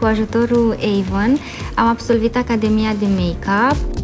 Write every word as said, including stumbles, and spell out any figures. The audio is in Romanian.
Cu ajutorul Avon am absolvit Academia de Make-up.